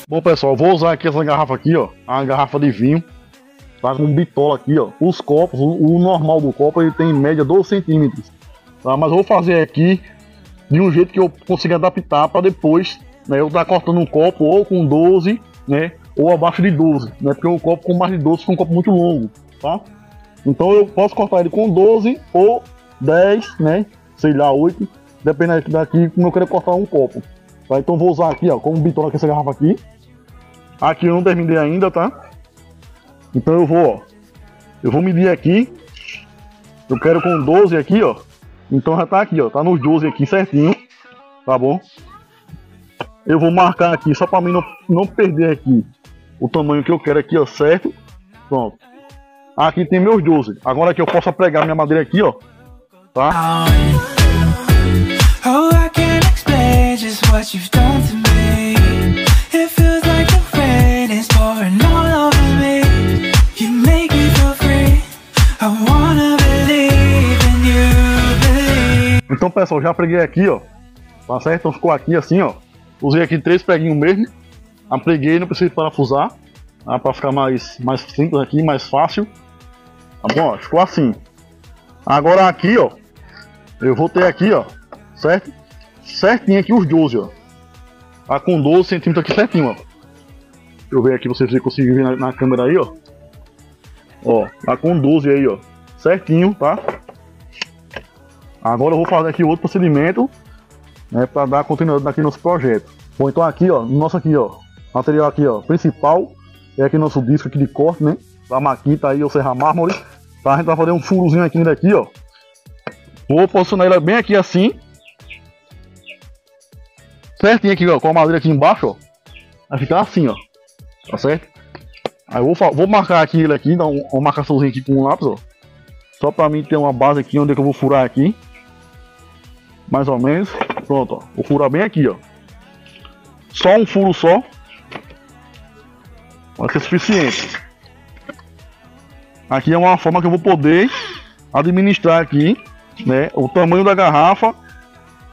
Bom, pessoal, eu vou usar aqui essa garrafa aqui, ó, a garrafa de vinho, tá com bitola aqui, ó, os copos, o normal do copo ele tem em média doze centímetros, tá, mas eu vou fazer aqui de um jeito que eu consiga adaptar para depois, né, eu estar cortando um copo ou com doze, né, ou abaixo de doze, né, porque um copo com mais de doze fica um copo muito longo, tá? Então eu posso cortar ele com doze ou dez, né, sei lá, oito, dependendo daqui como eu quero cortar um copo, tá? Então vou usar aqui, ó, como bitola que essa garrafa aqui, aqui eu não terminei ainda, tá? Então eu vou, ó, eu vou medir aqui, eu quero com doze aqui, ó, então já tá aqui, ó, tá nos doze aqui certinho, tá bom? Eu vou marcar aqui, só pra mim não, não perder aqui o tamanho que eu quero aqui, ó, certo? Pronto. Aqui tem meus doze. Agora que eu posso pregar minha madeira aqui, ó. Tá? Então, pessoal, já preguei aqui, ó. Tá certo? Então ficou aqui assim, ó. Usei aqui três preguinhos mesmo. Apreguei, não preciso parafusar. Ah, para ficar mais, mais simples aqui, mais fácil. Tá bom, ó, ficou assim. Agora aqui, ó, eu vou ter aqui, ó, certo? Certinho aqui os doze, ó. Tá com doze centímetros aqui certinho, ó. Deixa eu ver aqui, vocês conseguem ver na, na câmera aí, ó. Ó, tá com doze aí, ó. Certinho, tá? Agora eu vou fazer aqui outro procedimento, né, para dar continuidade aqui no nosso projeto. Bom, então aqui, ó, nosso aqui, ó, material aqui, ó, principal. É aqui nosso disco aqui de corte, né? Da Makita aí, ou Serra Mármore. Tá? A gente vai fazer um furozinho aqui daqui, ó. Vou posicionar ela bem aqui assim. Certinho aqui, ó. Com a madeira aqui embaixo, ó. Vai ficar assim, ó. Tá certo? Aí eu vou, vou marcar aqui ele aqui. Dar um, uma marcaçãozinha aqui com um lápis, ó. Só pra mim ter uma base aqui onde é que eu vou furar aqui. Mais ou menos. Pronto, ó. Vou furar bem aqui, ó. Só um furo só. Vai ser suficiente. Aqui é uma forma que eu vou poder administrar aqui, né, o tamanho da garrafa,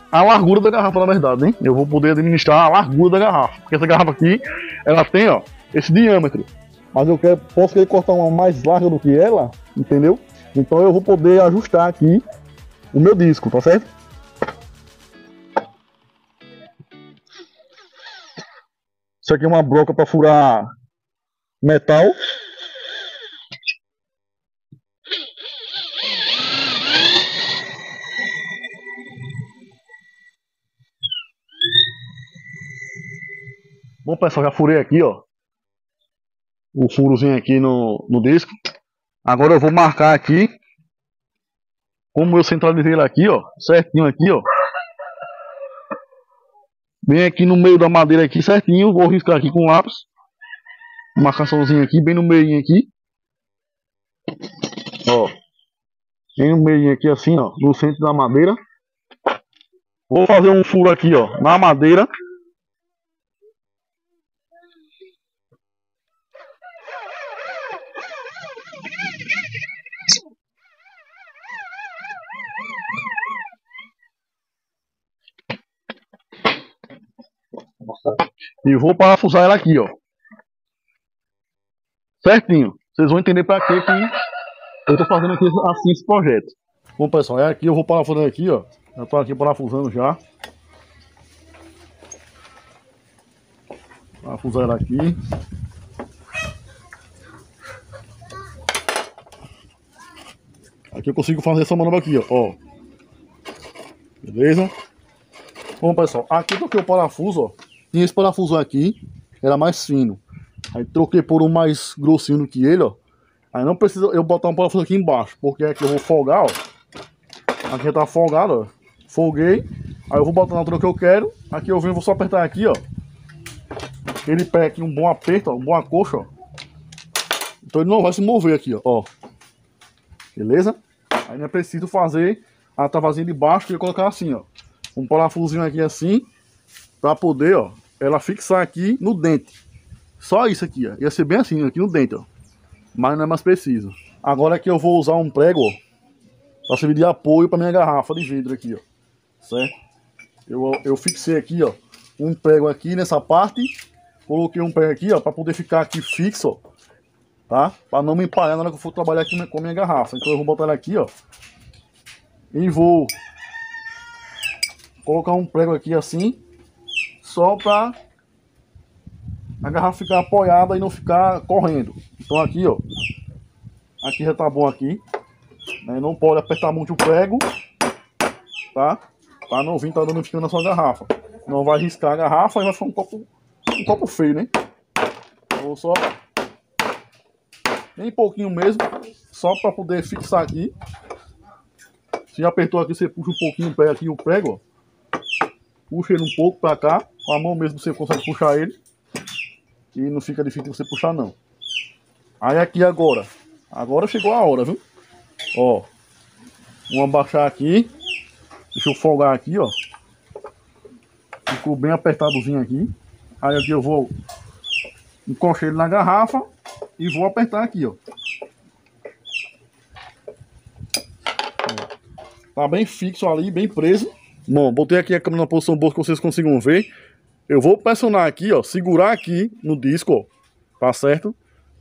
a largura da garrafa, na verdade, hein? Eu vou poder administrar a largura da garrafa, porque essa garrafa aqui, ela tem, ó, esse diâmetro, mas eu quero, posso querer cortar uma mais larga do que ela, entendeu? Então eu vou poder ajustar aqui o meu disco, tá certo? Isso aqui é uma broca para furar metal. Bom, pessoal, já furei aqui, ó, o furozinho aqui no, no disco. Agora eu vou marcar aqui como eu centralizei ele aqui, ó, certinho aqui, ó, bem aqui no meio da madeira aqui certinho. Vou riscar aqui com o lápis. Marcaçãozinha aqui, bem no meio aqui. Ó. Bem no meio aqui assim, ó. No centro da madeira. Vou fazer um furo aqui, ó. Na madeira. E vou parafusar ela aqui, ó. Certinho, vocês vão entender pra que que eu tô fazendo aqui assim esse projeto. Bom, pessoal, é aqui, eu vou parafusando aqui, ó. Eu tô aqui parafusando já. Parafusar ela aqui. Aqui eu consigo fazer essa manobra aqui, ó. ó. Beleza? Bom, pessoal, aqui porque o parafuso, ó. Tinha esse parafuso aqui, era mais fino. Aí troquei por um mais grossinho do que ele, ó. Aí não precisa eu botar um parafuso aqui embaixo, porque aqui eu vou folgar, ó. Aqui já tá folgado, ó. Folguei. Aí eu vou botar na altura que eu quero. Aqui eu venho, vou só apertar aqui, ó. Ele pega aqui um bom aperto, ó, um bom acocho, ó. Então ele não vai se mover aqui, ó. ó. Beleza? Aí é preciso fazer a travazinha de baixo e colocar assim, ó. Um parafusinho aqui assim, pra poder, ó, ela fixar aqui no dente. Só isso aqui, ó. Ia ser bem assim, aqui no dente, ó. Mas não é mais preciso. Agora que eu vou usar um prego, ó, pra servir de apoio pra minha garrafa de vidro aqui, ó. Certo? Eu, eu fixei aqui, ó, um prego aqui nessa parte. Coloquei um prego aqui, ó, pra poder ficar aqui fixo, ó. Tá? Pra não me empalhar na hora que eu for trabalhar aqui com a minha garrafa. Então eu vou botar ela aqui, ó. E vou colocar um prego aqui assim. Só pra a garrafa ficar apoiada e não ficar correndo. Então aqui, ó. Aqui já tá bom aqui. Né? Não pode apertar muito o prego. Tá? Pra não vir tá dando ficando na sua garrafa. Não vai riscar a garrafa e vai ficar um copo, um copo feio, né? Eu vou só... Nem pouquinho mesmo, só para poder fixar aqui. Se apertou aqui, você puxa um pouquinho pé aqui o prego, ó. Puxa ele um pouco para cá, com a mão mesmo você consegue puxar ele. E não fica difícil você puxar não. Aí aqui agora, agora chegou a hora, viu? Ó, vamos abaixar aqui. Deixa eu folgar aqui, ó. Ficou bem apertadozinho aqui. Aí aqui eu vou encoxar ele na garrafa. E vou apertar aqui, ó. Tá bem fixo ali, bem preso. Bom, botei aqui a câmera na posição boa que vocês consigam ver. Eu vou pressionar aqui, ó. Segurar aqui no disco, ó. Tá certo?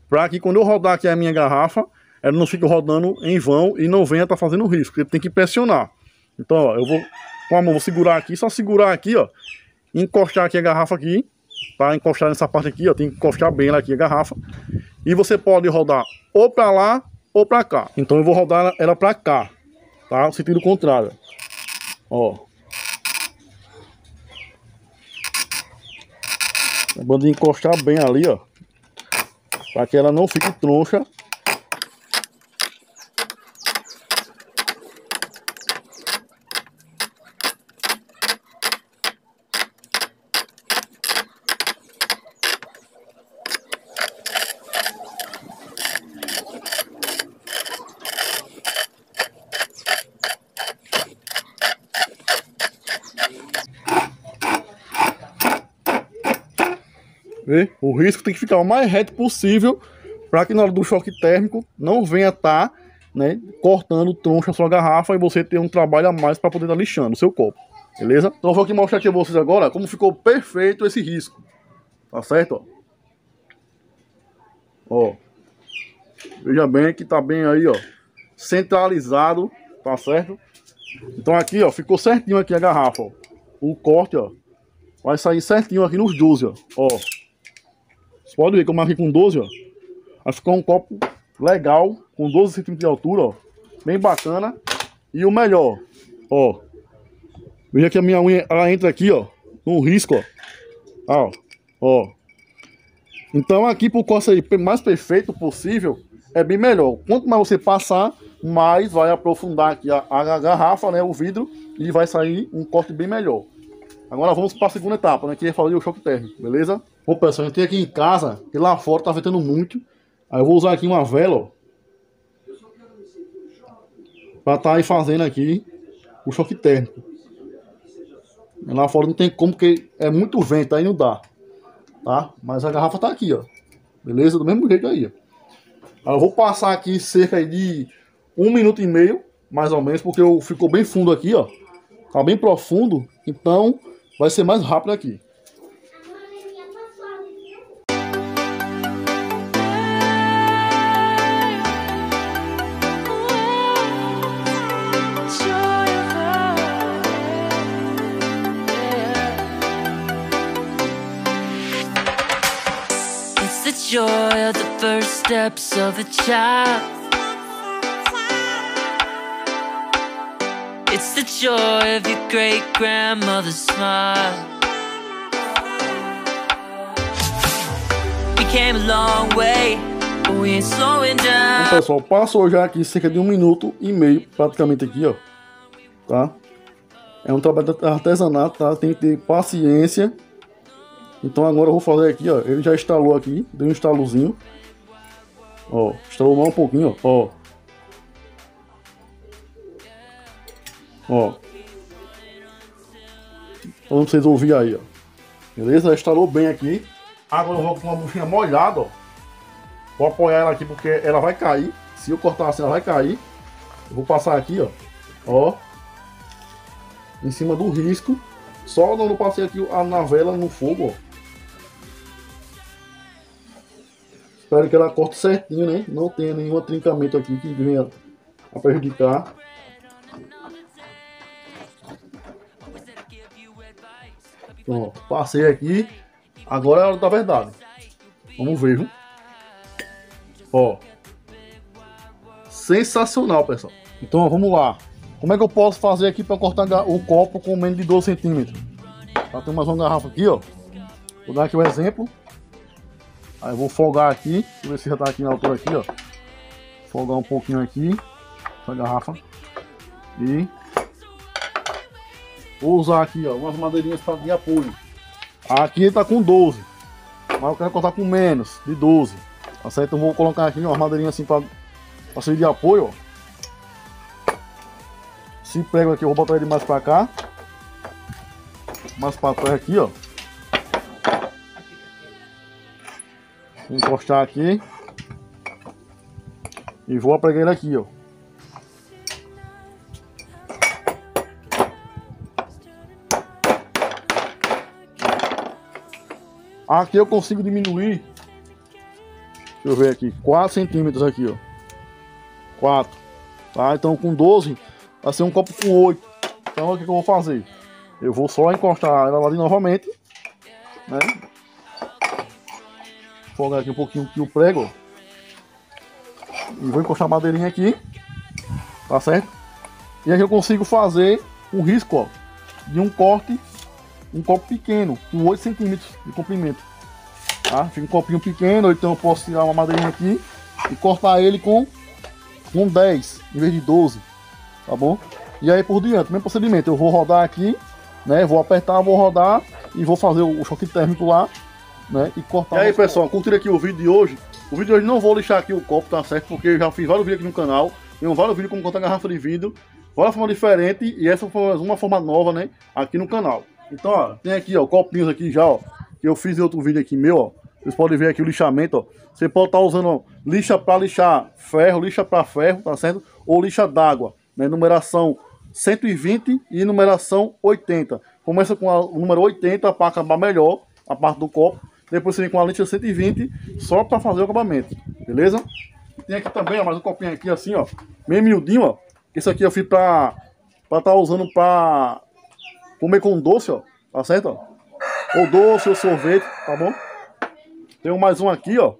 Pra que quando eu rodar aqui a minha garrafa, ela não fique rodando em vão e não venha tá fazendo risco. Ele tem que pressionar. Então, ó, eu vou... Com a mão, vou segurar aqui. Só segurar aqui, ó. Encostar aqui a garrafa aqui. Tá? Encostar nessa parte aqui, ó. Tem que encostar bem ela aqui a garrafa. E você pode rodar ou pra lá ou pra cá. Então eu vou rodar ela pra cá, tá? No sentido contrário. Ó. Lembrando de encostar bem ali, ó. Pra que ela não fique troncha. O risco tem que ficar o mais reto possível para que na hora do choque térmico não venha estar, tá, né, cortando troncha a sua garrafa e você ter um trabalho a mais para poder estar tá lixando o seu copo. Beleza? Então eu vou aqui mostrar aqui a vocês agora como ficou perfeito esse risco. Tá certo? Ó. Ó. Veja bem que tá bem aí, ó. Centralizado. Tá certo? Então aqui, ó. Ficou certinho aqui a garrafa, ó. O corte, ó. Vai sair certinho aqui nos doze, ó. Ó. Você pode ver que eu marquei com doze, ó. Vai ficar um copo legal, com doze centímetros de altura, ó. Bem bacana. E o melhor, ó. Veja que a minha unha, ela entra aqui, ó. No risco, ó. Ah, ó. Ó. Então aqui, pro corte aí mais perfeito possível, é bem melhor. Quanto mais você passar, mais vai aprofundar aqui a, a garrafa, né, o vidro. E vai sair um corte bem melhor. Agora vamos para a segunda etapa, né, que é falar do choque térmico, beleza? Bom, pessoal, eu tenho aqui em casa, que lá fora tá ventando muito. Aí eu vou usar aqui uma vela, ó, pra tá aí fazendo aqui o choque térmico. Lá fora não tem como, porque é muito vento, aí não dá, tá? Mas a garrafa tá aqui, ó, beleza? Do mesmo jeito aí, ó. Aí eu vou passar aqui cerca de um minuto e meio, mais ou menos, porque eu ficou bem fundo aqui, ó. Tá bem profundo, então... Vai ser mais rápido aqui. It's the joy of the first steps of a child. It's the joy of your great-grandmother's smile. We Então, pessoal, passou já aqui cerca de um minuto e meio, praticamente aqui, ó, tá? É um trabalho de artesanato, tá? Tem que ter paciência. Então agora eu vou fazer aqui, ó, ele já instalou aqui, deu um instalozinho. Ó, instalou mais um pouquinho, ó. Ó. Então vocês ouvirem aí, ó. Beleza? Já instalou bem aqui. Agora eu vou com uma buchinha molhada, ó. Vou apoiar ela aqui porque ela vai cair. Se eu cortar assim, ela vai cair. Eu vou passar aqui, ó. Ó. Em cima do risco. Só não passei aqui a navela no fogo, ó. Espero que ela corte certinho, né? Não tenha nenhum trincamento aqui que venha a prejudicar. Pronto, passei aqui. Agora é a hora da verdade. Vamos ver, viu? Ó. Sensacional, pessoal. Então, ó, vamos lá. Como é que eu posso fazer aqui para cortar o copo com menos de doze centímetros? Tá, tem mais uma garrafa aqui, ó. Vou dar aqui o um exemplo. Aí eu vou folgar aqui, deixa eu ver se já tá aqui na altura aqui, ó. Folgar um pouquinho aqui, essa garrafa. E vou usar aqui, ó, umas madeirinhas para de apoio. Aqui ele tá com doze, mas eu quero cortar com menos de doze. Tá certo? Então vou colocar aqui umas madeirinhas assim para servir de apoio, ó. Se prego aqui, eu vou botar ele mais para cá. Mais para trás aqui, ó. Vou encostar aqui e vou apregar ele aqui, ó. Aqui eu consigo diminuir, deixa eu ver aqui, quatro centímetros aqui, ó. quatro, tá? Então com doze vai ser um copo com oito. Então o que, que eu vou fazer? Eu vou só encostar ela ali novamente, né? Vou folgar aqui um pouquinho aqui o prego. E vou encostar a madeirinha aqui. Tá certo? E aqui eu consigo fazer um risco, ó, de um corte, um copo pequeno, com oito centímetros de comprimento. Tá? Fica um copinho pequeno, então eu posso tirar uma madeirinha aqui e cortar ele com, com dez, em vez de doze. Tá bom? E aí por diante, mesmo procedimento. Eu vou rodar aqui, né? Vou apertar, vou rodar e vou fazer o choque térmico lá. Né, e, cortar e aí pessoal, curtiram aqui o vídeo de hoje. O vídeo de hoje não vou lixar aqui o copo, tá certo? Porque eu já fiz vários vídeos aqui no canal. Tem vários vídeos como cortar garrafa de vidro, várias formas diferentes, e essa foi uma forma nova, né, aqui no canal. Então ó, tem aqui ó, copinhos aqui já, ó, que eu fiz em outro vídeo aqui meu, ó. Vocês podem ver aqui o lixamento, ó. Você pode estar usando ó, lixa para lixar ferro, lixa para ferro, tá certo? Ou lixa d'água, né, numeração cento e vinte e numeração oitenta. Começa com a, o número oitenta para acabar melhor a parte do copo. Depois você vem com a lixa cento e vinte só para fazer o acabamento, beleza? Tem aqui também ó, mais um copinho aqui assim, ó, meio miudinho, ó. Esse aqui eu fiz para para estar tá usando para comer com doce, ó, tá certo? Ó? Ou doce ou sorvete, tá bom? Tem mais um aqui, ó.